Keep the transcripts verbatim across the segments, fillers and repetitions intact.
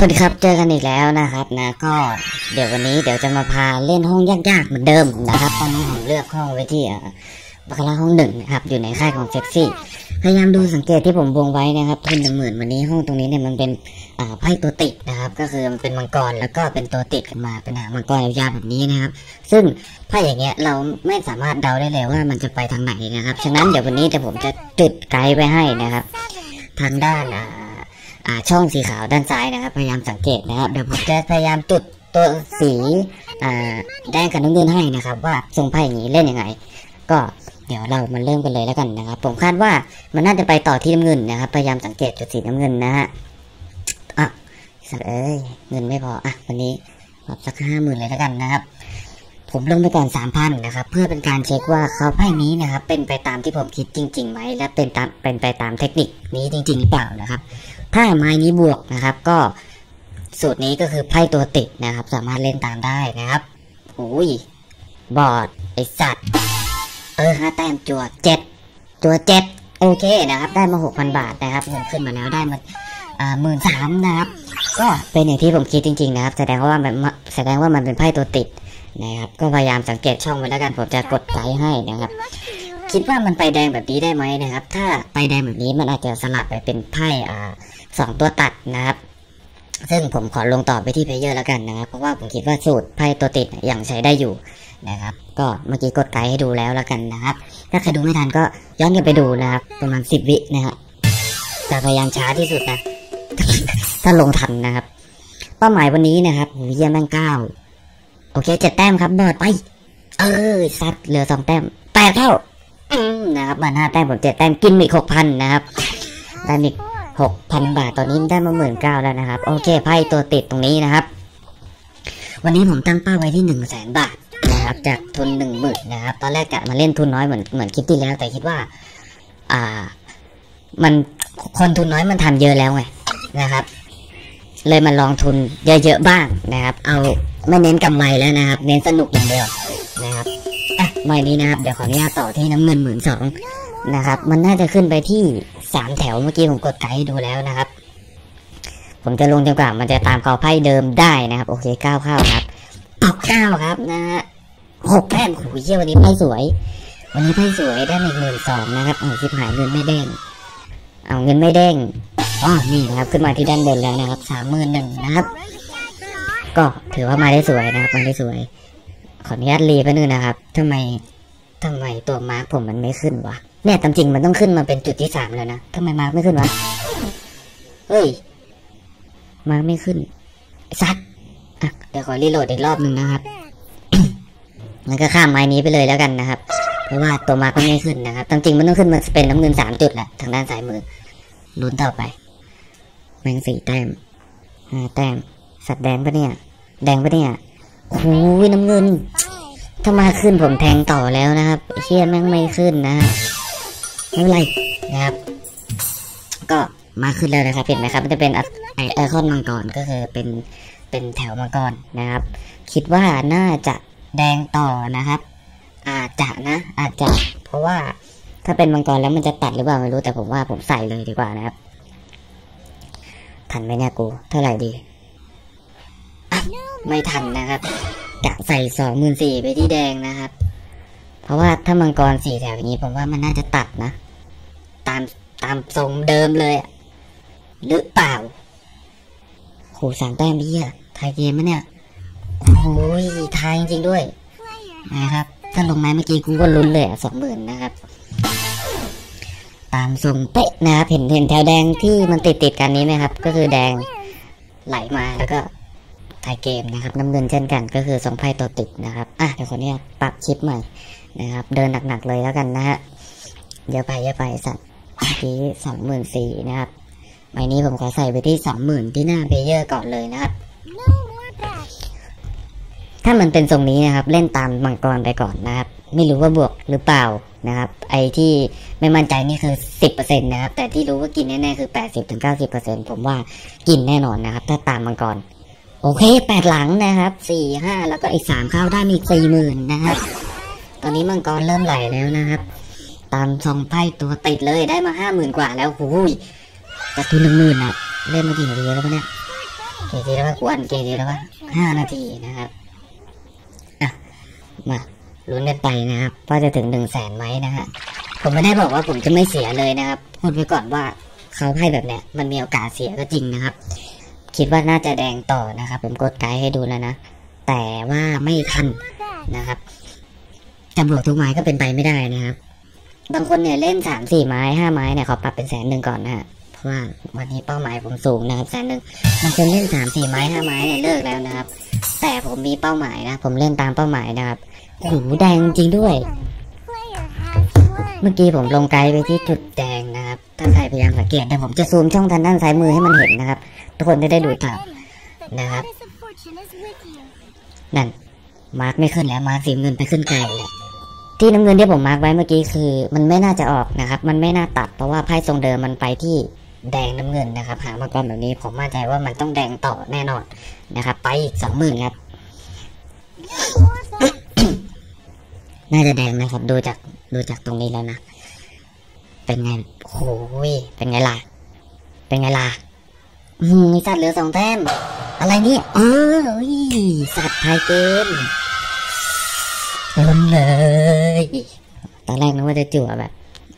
สวัสดีครับเจอกันอีกแล้วนะครับนะก็เดี๋ยววันนี้เดี๋ยวจะมาพาเล่นห้องยากๆเหมือนเดิมนะครับตอนนี้ผมเลือกห้องไว้ที่บาคาร่าห้องหนึ่งครับอยู่ในค่ายของเซ็กซี่พยายามดูสังเกตที่ผมวงไว้นะครับทุนหนึ่งหมื่นวันนี้ห้องตรงนี้เนี่ยมันเป็นไพ่ตัวติดนะครับก็คือมันเป็นมังกรแล้วก็เป็นตัวติดขึ้นมาเป็นหางมังกรยาวแบบนี้นะครับซึ่งไพ่อย่างเงี้ยเราไม่สามารถเดาได้เลยว่ามันจะไปทางไหนนะครับฉะนั้นเดี๋ยววันนี้เดี๋ยวผมจะจุดไกด์ไปให้นะครับทางด้านช่องสีขาวด้านซ้ายนะครับพยายามสังเกตนะครับเดี๋ยวผมจะพยายามจุดตัวสีแดงกับน้ำเงินให้นะครับว่าทรงไพ่อย่างนี้เล่นยังไงก็เดี๋ยวเรามาเริ่มกันเลยแล้วกันนะครับผมคาดว่ามันน่าจะไปต่อที่น้ำเงินนะครับพยายามสังเกตจุดสีน้ำเงินนะฮะอ่ะสักเอ้ยเงินไม่พออ่ะวันนี้ขอสักห้าหมื่นเลยแล้วกันนะครับผมลงไปก่อน สามพัน นะครับเพื่อเป็นการเช็คว่าเขาไพ่นี้นะครับเป็นไปตามที่ผมคิดจริงๆไหมและเป็นตามเป็นไปตามเทคนิคนี้จริงๆหรือเปล่านะครับถ้าไม้นี้บวกนะครับก็สูตรนี้ก็คือไพ่ตัวติดนะครับสามารถเล่นตามได้นะครับโอ้ยบอดไอสัตว์เออห้าแต้มจั่วเจ็ดจั่วเจ็ดโอเคนะครับได้มา หกพัน บาทนะครับเงินขึ้นมาแล้วได้มาหมื่นสามนะครับก็เป็นอย่างที่ผมคิดจริงๆนะครับแสดงว่ามันแสดงว่ามันเป็นไพ่ตัวติดนะครับก็พยายามสังเกตช่องไว้แล้วกันผมจะกดไกด์ให้นะครับคิดว่ามันไปแดงแบบนี้ได้ไหมนะครับถ้าไปแดงแบบนี้มันอาจจะสลับไปเป็นไพ่อ่าสองตัวตัดนะครับซึ่งผมขอลงต่อไปที่เพลเยอร์แล้วกันนะครับเพราะว่าผมคิดว่าสูตรไพ่ตัวติดอย่างใช้ได้อยู่นะครับก็เมื่อกี้กดไกด์ให้ดูแล้วแล้วกันนะครับถ้าใครดูไม่ทันก็ย้อนกลับไปดูนะครับประมาณสิบวินะฮะจะพยายามช้าที่สุดนะถ้าลงทันนะครับเป้าหมายวันนี้นะครับเยี่ยมแม่งเก้าโอเคเจ็ดแต้มครับบอดไปเออซัดเหลือสองแต้มแปดเท่านะครับมันห้าแต้มผมเจ็ดแต้มกินอีกหกพันนะครับได้อีกหกพันบาทตอนนี้ได้มาหมื่นเก้าแล้วนะครับโอเคไพ่ตัวติดตรงนี้นะครับวันนี้ผมตั้งเป้าไว้ที่หนึ่งแสนบาทนะครับจากทุนหนึ่งหมื่นนะครับตอนแรกกะมาเล่นทุนน้อยเหมือนเหมือนคลิปที่แล้วแต่คิดว่าอ่ามันคนทุนน้อยมันทำเยอะแล้วไงนะครับเลยมาลองทุนเยอะๆบ้างนะครับเอาไม่เน้นกำไรแล้วนะครับเน้นสนุกอย่างเดียวนะครับอ่ะไม่นี้นะครับเดี๋ยวขออนุญาตต่อที่น้ำเงินหมื่นสองนะครับมันน่าจะขึ้นไปที่สามแถวเมื่อกี้ผมกดไกด์ดูแล้วนะครับผมจะลงจนกว่ามันจะตามกอไพ่เดิมได้นะครับโอเคเก้าเข้าครับตอกเก้าครับนะหกแต้มโอ้ยเยี่ยวันนี้ไพ่สวยวันนี้ไพ่สวยได้อีกหมื่นสองนะครับเอาชิบหายเงินไม่เด้งเอาเงินไม่เด้งอ๋อนี่นะครับขึ้นมาที่ด้านบนแล้วนะครับสามหมื่นหนึ่งนะครับก็ถือว่ามาได้สวยนะครับมาได้สวยขออนุญาตรีไปหนึ่งนะครับทำไมทำไมตัวมาร์คผมมันไม่ขึ้นวะเนี่ยตามจริงมันต้องขึ้นมาเป็นจุดที่สามแล้วนะทำไมมาร์คไม่ขึ้นวะเฮ้ยมาร์คไม่ขึ้นซัดอ่ะเดี๋ยวขอรีโหลดอีกรอบหนึ่งนะครับ มันก็ข้ามไม้นี้ไปเลยแล้วกันนะครับเพราะว่าตัวมาร์คมันไม่ขึ้นนะครับตามจริงมันต้องขึ้นมาเป็นน้ำเงินสามจุดแหละทางด้านซ้ายมือลุ้นต่อไปแมงสี่แต้มห้าแต้มสัตว์แดงปะเนี่ยแดงปะเนี่ยโอ้ยน้ำเงินถ้ามาขึ้นผมแทงต่อแล้วนะครับเชี่ยแม่งไม่ขึ้นนะไม่เป็นไรนะครับก็มาขึ้นแล้วนะครับเห็นไหมครับมันจะเป็นไอไอคอนมังกรก็คือเป็นเป็นแถวมังกรนะครับคิดว่าน่าจะแดงต่อนะครับอาจจะนะอาจจะเพราะว่าถ้าเป็นมังกรแล้วมันจะตัดหรือเปล่าไม่รู้แต่ผมว่าผมใส่เลยดีกว่านะครับทันไหมเนี่ยกูเท่าไหร่ดีไม่ทันนะครับกะใส่สองหมื่นสี่ไปที่แดงนะครับเพราะว่าถ้ามังกรสี่แถวอย่างนี้ผมว่ามันน่าจะตัดนะตามตามทรงเดิมเลยหรือเปล่าโหสามแต้มพี่อะไทยเกมมั้ยเนี่ยโอ้ยไทยจริงด้วยนะครับถ้าลงไม้เมื่อกี้กูก็ลุ้นเลยสองหมื่นนะครับตามทรงเป๊ะนะครับเห็นเห็นแถวแดงที่มันติดติดกันนี้ไหมครับก็คือแดงไหลมาแล้วก็ไทยเกมนะครับน้ำเงินเช่นกันก็คือสองไพ่ตัวติดนะครับอ่ะเดี๋ยวคนนี้ปรับชิปใหม่นะครับเดินหนักๆเลยแล้วกันนะฮะเยอะไปเยอะไปสัตว์ที่สองหมื่นสี่นะครับใบนี้ผมขอใส่ไปที่สองหมื่นที่หน้าเพลเยอร์ก่อนเลยนะครับถ้ามันเป็นทรงนี้นะครับเล่นตามมังกรไปก่อนนะครับไม่รู้ว่าบวกหรือเปล่านะครับไอที่ไม่มั่นใจนี่คือ สิบเปอร์เซ็นต์ นะครับแต่ที่รู้ว่ากินแน่ๆคือ แปดสิบถึงเก้าสิบเปอร์เซ็นต์ ผมว่ากินแน่นอนนะครับถ้าตามมังกรโอเคแปดหลังนะครับสี่ห้าแล้วก็อีกสามเข้าได้อีกสี่หมื่นนะครับตอนนี้มังกรเริ่มไหลแล้วนะครับตามทรงไพ่ตัวติดเลยได้มาห้าหมื่นกว่าแล้วโอ้ยแต่ทุนหนึ่งหมื่นอ่ะเล่นมากี่นาทีแล้วเนี่ย เกจิรวัตรอ้วนเกจิรวัตรห้านาทีนะครับอ่ะมาลุ้นกันไปนะครับว่าจะถึงหนึ่งแสนไหมนะฮะผมไม่ได้บอกว่าผมจะไม่เสียเลยนะครับพูดไว้ก่อนว่าเขาให้แบบเนี้ยมันมีโอกาสเสียก็จริงนะครับคิดว่าน่าจะแดงต่อนะครับผมกดไกด์ให้ดูแล้วนะแต่ว่าไม่ทันนะครับจำบวกทุกไม้ก็เป็นไปไม่ได้นะครับบางคนเนี่ยเล่นสามสี่ไม้ห้าไม้เนี่ยขอปรับเป็นแสนหนึ่งก่อนนะฮะเพราะว่าวันนี้เป้าหมายผมสูงนะครับแสนหนึ่งบางคนเล่นสามสี่ไม้ห้าไม้เนี่ยเลิกแล้วนะครับแต่ผมมีเป้าหมายนะผมเล่นตามเป้าหมายนะครับโอ้โหแดงจริงด้วยเมื่อกี้ผมลงไกด์ไปที่จุดแดงนะครับถ้าใครพยายามสังเกตแต่ผมจะซูมช่องทางด้านซ้ายมือให้มันเห็นนะครับทุกคนจะได้ดูครับนะครับนั่นมาร์กไม่ขึ้นแล้วมาร์กสีเงินไปขึ้นไกลแล้วที่น้ำเงินที่ผมมาร์กไว้เมื่อกี้คือมันไม่น่าจะออกนะครับมันไม่น่าตัดเพราะว่าไพ่ทรงเดิมมันไปที่แดงน้ำเงินนะครับหามาก่อนแบบนี้ผมมั่นใจว่ามันต้องแดงต่อแน่นอนนะครับไปอีกสองหมื่นครับน่าจะแดงนะครับดูจากดูจากตรงนี้แล้วนะเป็นไงโอ้ยเป็นไงล่ะเป็นไงล่ะมีสัตว์เหลือสองแต้มอะไรนี่เออสัตว์ไทยเกมล้นเลยตอนแรกนึกว่าจะจั่วแบบ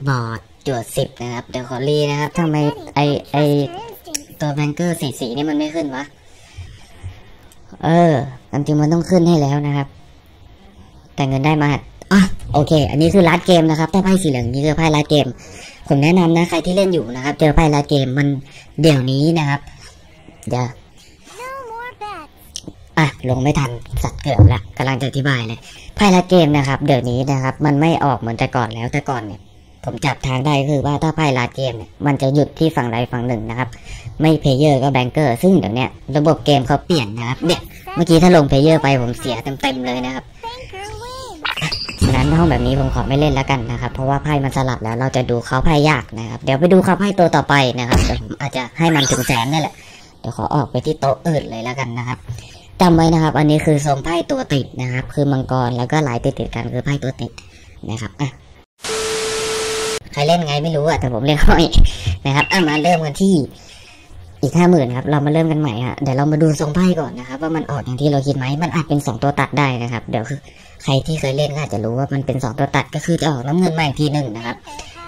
บอดจั่วสิบนะครับเดี๋ยวขอรีนะครับทำไมไอไอตัวแบงเกอร์สีสีนี่มันไม่ขึ้นวะเออจริงมันต้องขึ้นให้แล้วนะครับแต่เงินได้มาอ่ะโอเคอันนี้คือลัดเกมนะครับถ้าไพ่สีเหลืองนี่คือไพ่ลัดเกมผมแนะนำนะใครที่เล่นอยู่นะครับเจอไพ่ลัดเกมมันเดี๋ยวนี้นะครับเดี๋ยวอ่ะลงไม่ทันสัตว์เกือบละกำลังจะอธิบายเลยไพ่ลัดเกมนะครับเดี๋ยวนี้นะครับมันไม่ออกเหมือนแต่ก่อนแล้วแต่ก่อนเนี่ยผมจับทางได้คือว่าถ้าไพ่ลัดเกมเนี่ยมันจะหยุดที่ฝั่งใดฝั่งหนึ่งนะครับไม่เพลเยอร์ก็แบงเกอร์ซึ่งเดี๋ยวนี้ระบบเกมเขาเปลี่ยนนะครับเนี่ยเมื่อกี้ถ้าลงเพลเยอร์ไปผมเสียเต็มๆเลยนะครับฉะนั้นห้องแบบนี้ผมขอไม่เล่นแล้วกันนะครับเพราะว่าไพ่มันสลับแล้วเราจะดูเขาไพ่ยากนะครับเดี๋ยวไปดูเขาไพ่ตัวต่อไปนะครับเดี๋ยวผมอาจจะให้มันถึงแสนนั่นแหละเดี๋ยวขอออกไปที่โต๊ะอื่นเลยแล้วกันนะครับจำไว้นะครับอันนี้คือทรงไพ่ตัวติดนะครับคือมังกรแล้วก็หลายติดติดกันคือไพ่ตัวติดนะครับอ่ะใครเล่นไงไม่รู้อ่ะแต่ผมเล่นห้อยนะครับอ่ะมาเริ่มกันที่อีกห้าหมื่นครับเรามาเริ่มกันใหม่ฮะเดี๋ยวเรามาดูทรงไพ่ก่อนนะครับว่ามันออกอย่างที่เราคิดไหมมันอาจเป็นสองตัวตัดได้นะครับเดี๋ยวคือใครที่เคยเล่นก็อาจจะรู้ว่ามันเป็นสองตัวตัดก็คือจะออกน้ำเงินมาอีกทีหนึ่งนะครับ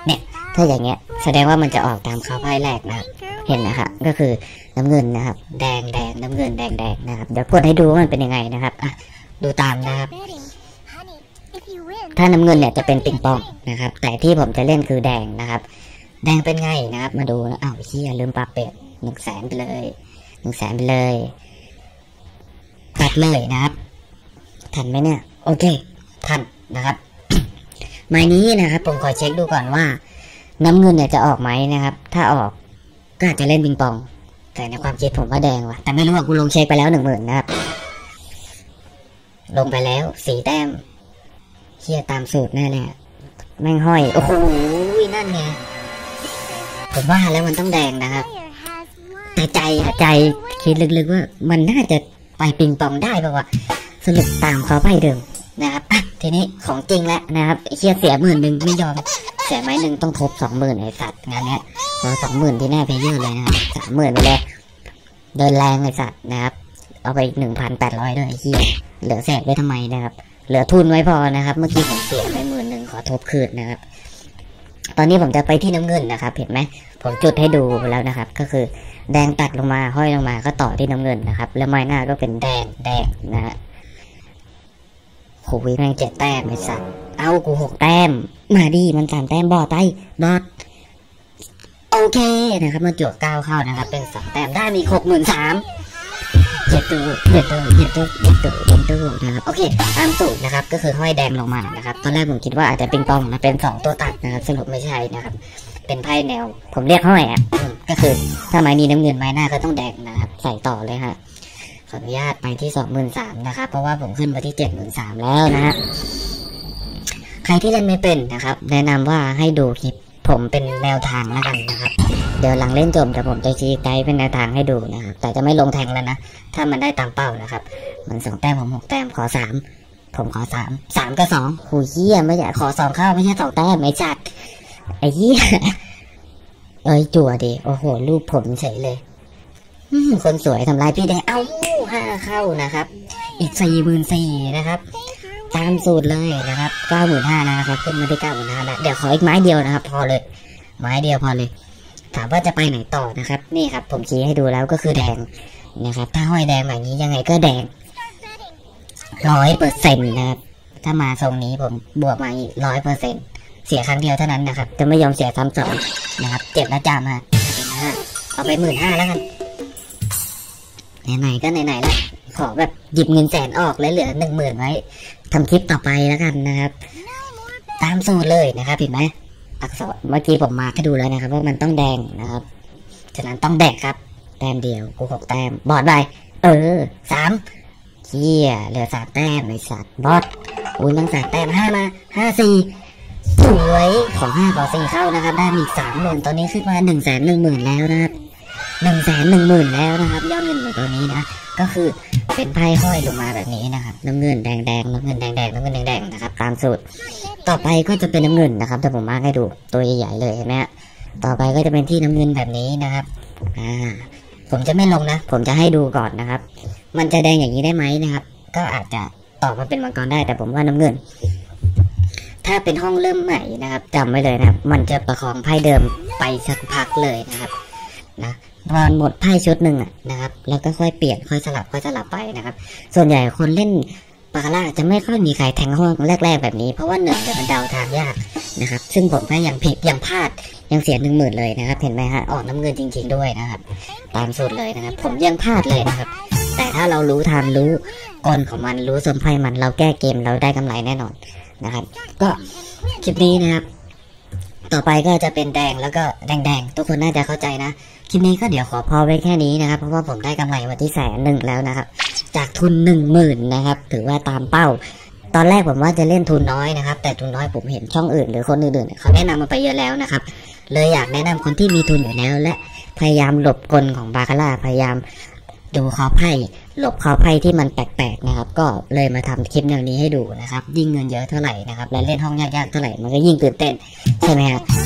เนี่ยถ้าอย่างเงี้ยแสดงว่ามันจะออกตามเขาไพ่แรกนะครับเห็นนะครับก็คือน้ำเงินนะครับแดงแดงน้ำเงินแดงแดงนะครับเดี๋ยวกดให้ดูว่ามันเป็นยังไงนะครับอ่ะดูตามนะครับถ้าน้ำเงินเนี่ยจะเป็นปิงปองนะครับแต่ที่ผมจะเล่นคือแดงนะครับแดงเป็นไงนะครับมาดูนะอ้าวเฮียลืมปรับเปลี่ยนหนึ่งแสนไปเลยหนึ่งแสนไปเลยตัดเลยนะครับทันไหมเนี่ยโอเคทันนะครับ ไม้นี้นะครับผมขอเช็คดูก่อนว่าน้ำเงินเนี่ยจะออกไหมนะครับถ้าออกก็อาจจะเล่นปิงปองแต่ในความคิดผมว่าแดงว่ะแต่ไม่รู้ว่ากูลงเช็คไปแล้วหนึ่งหมื่นนะครับลงไปแล้วสี่แต้มเฮียตามสูตรแน่เลยแม่งห้อยโอ้โหนั่นไงผมว่าแล้วมันต้องแดงนะครับแต่ใจใจคิดลึกๆว่ามันน่าจะไปปิงปองได้ป่าวะสรุปตามเขาไปเดิมนะครับทีนี้ของจริงแล้วนะครับเฮียเสียหมื่นหนึ่งไม่ยอมเสียไม้หนึ่งต้องทบสองหมื่นไอ้สัตว์งานเนี้ยเราสองหมื่นที่หน้าเพย์เยอร์เลยนะครับสามหมื่นไปเลยเดินแรงไอ้สัตว์นะครับเอาไปหนึ่งพันแปดร้อยด้วยเฮียเหลือแสกไว้ทำไมนะครับเหลือทุนไว้พอนะครับเมื่อกี้ผมเสียไปหมื่นหนึ่งขอทบคืนนะครับตอนนี้ผมจะไปที่น้ำเงินนะครับเห็นไหมผมจุดให้ดูแล้วนะครับก็คือแดงตัดลงมาห้อยลงมาก็ต่อที่น้ำเงินนะครับแล้วไม้หน้าก็เป็นแดงแดงนะฮะโหวิแม่งเจ็ดแต้มไอ้สัสเอากูหกแต้มมาดีมันสามแต้มบอดไตบอดโอเคนะครับมาจวกเก้าเข้านะครับเป็นสามแต้มได้มีหกหมื่นสามเจ็ดตัวเจ็ดตัวเจ็ดตัวเจ็ดตัวเจ็ดตัวนะครับโอเคตามสูตรนะครับก็คือห้อยแดงลงมานะครับตอนแรกผมคิดว่าอาจจะเป็นปองนะเป็นสองตัวตัดนะครับสรุปไม่ใช่นะครับเป็นไพ่แนวผมเรียกห้อยอ่ะก็คือถ้าไม้นี้น้ำเงินไม้หน้าก็ต้องแดงนะครับใส่ต่อเลยฮะขออนุญาตไปที่สองหมื่นสามนะครับเพราะว่าผมขึ้นมาที่เจ็ดหมื่นสามแล้วนะฮะใครที่เล่นไม่เป็นนะครับแนะนำว่าให้ดูคลิปผมเป็นแนวทางแล้วกันนะครับเดี๋ยวหลังเล่นจบเดี๋ยวผมจะชี้ไกด์เป็นแนวทางให้ดูนะครับแต่จะไม่ลงแทงแล้วนะถ้ามันได้ตามเป้านะครับมันสองแต้มผมหกแต้มขอสามผมขอสามสามก็สองหูเยี่ยไม่ใช่ขอสองเข้าไม่ใช่สองแต้มไม่จัดไอ้เยี่ยเอ้ยจั่วดิโอ้โหรูปผมเฉยเลย คนสวยทำลายพี่แดงเอ้าห้าเข้านะครับอีกสี่หมื่นสี่นะครับตามสูตรเลยนะครับเก้าหมื่นห้านะครับขึ้นมาที่เก้าหมื่นห้าแล้วเดี๋ยวขออีกไม้เดียวนะครับพอเลยไม้เดียวพอเลยถามว่าจะไปไหนต่อนะครับนี่ครับผมชี้ให้ดูแล้วก็คือแดงนะครับถ้าห้อยแดงแบบนี้ยังไงก็แดงร้อยเปอร์เซ็นต์นะครับถ้ามาทรงนี้ผมบวกมาอีกร้อยเปอร์เซ็นต์เสียครั้งเดียวเท่านั้นนะครับจะไม่ยอมเสียซ้ำสองนะครับเจ็บแล้วจามาเอาไปหมื่นห้าแล้วกันไหนๆก็ไหนๆแล้วขอแบบหยิบเงินแสนออกแล้วเหลือหนึ่งหมื่นไว้ทำคลิปต่อไปแล้วกันนะครับตามสูตรเลยนะครับเห็นไหมอักษรเมื่อกี้ผมมาก็ดูแล้วนะครับว่ามันต้องแดงนะครับฉะนั้นต้องแดงครับแต้มเดียวกูหกแต้มบอดไปเออสามเขี้ยเหลือสามแต้มไอ้สัตว์บอดอุ้ยนั่งสามแต้มห้ามาห้าสี่สวยขอห้าขอสี่เข้านะครับได้อีกสามหมื่นตอนนี้ขึ้นมาหนึ่งแสนหนึ่งหมื่นแล้วนะครับหนึ่งแสนหนึ่งหมื่นแล้วนะครับยอดเงินหมื่นตัวนี้นะก็คือเป็นไพ่ห้อยลงมาแบบนี้นะครับน้ำเงินแดงแดงน้ำเงินแดงแดงน้ำเงินแดงแดงนะครับตามสูตรต่อไปก็จะเป็นน้ำเงินนะครับแต่ผมมาให้ดูตัวใหญ่ๆเลยเห็นไหมฮะต่อไปก็จะเป็นที่น้ำเงินแบบนี้นะครับอ่าผมจะไม่ลงนะผมจะให้ดูก่อนนะครับมันจะแดงอย่างนี้ได้ไหมนะครับก็อาจจะต่อมาเป็นมังกรได้แต่ผมว่าน้ำเงินถ้าเป็นห้องเริ่มใหม่นะครับจำไว้เลยนะครับมันจะประคองไพ่เดิมไปสักพักเลยนะครับนะตอนหมดไพ่ชุดหนึ่งนะครับแล้วก็ค่อยเปลี่ยนค่อยสลับค่อยสลับไปนะครับส่วนใหญ่คนเล่นปาคาร่าจะไม่ค่อยมีใครแทงห้องแรกๆแบบนี้เพราะว่าหนึ่งมันเดาทางยากนะครับซึ่งผมก็ยังผิดยังพลาดยังเสียหนึ่งหมื่นเลยนะครับเห็นไหมฮะออกน้ำเงินจริงๆด้วยนะครับตามสูตรเลยนะครับผมยังพลาดเลยนะครับแต่ถ้าเรารู้ทันรู้กลของมันรู้สมไพ่มันเราแก้เกมเราได้กำไรแน่นอนนะครับก็คลิปนี้นะครับต่อไปก็จะเป็นแดงแล้วก็แดงๆทุกคนน่าจะเข้าใจนะคลิปนี้ก็เดี๋ยวขอพอไว้แค่นี้นะครับเพราะว่าผมได้กำไรวันที่แสนหนึ่งแล้วนะครับจากทุนหนึ่งหมื่นนะครับถือว่าตามเป้าตอนแรกผมว่าจะเล่นทุนน้อยนะครับแต่ทุนน้อยผมเห็นช่องอื่นหรือคนอื่นๆเขาแนะนำมาไปเยอะแล้วนะครับเลยอยากแนะนำคนที่มีทุนอยู่แล้วและพยายามหลบกลของบาคาร่าพยายามดูคอไพ่หลบคอไพ่ที่มันแปลกๆนะครับก็เลยมาทำคลิปแนวนี้ให้ดูนะครับยิ่งเงินเยอะเท่าไหร่นะครับและเล่นห้องยากๆเท่าไหร่มันก็ยิ่งตื่นเต้นใช่ไหมครับ